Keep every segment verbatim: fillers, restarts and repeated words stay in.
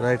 Right.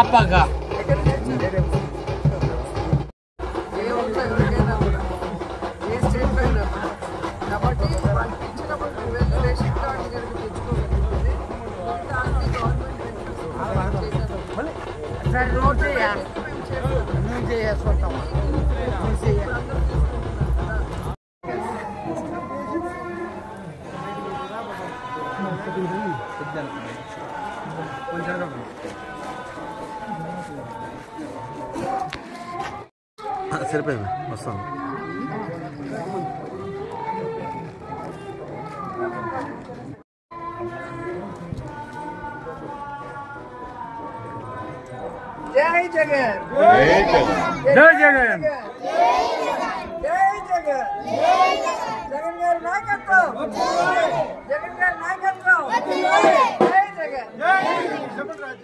Apaga. Jai Jagan! Jai Jagan! Jai Jagan! Jai Jagan! Jagan gar naikatvam! Jagan gar naikatvam! Jai Jagan! Jai Jagan!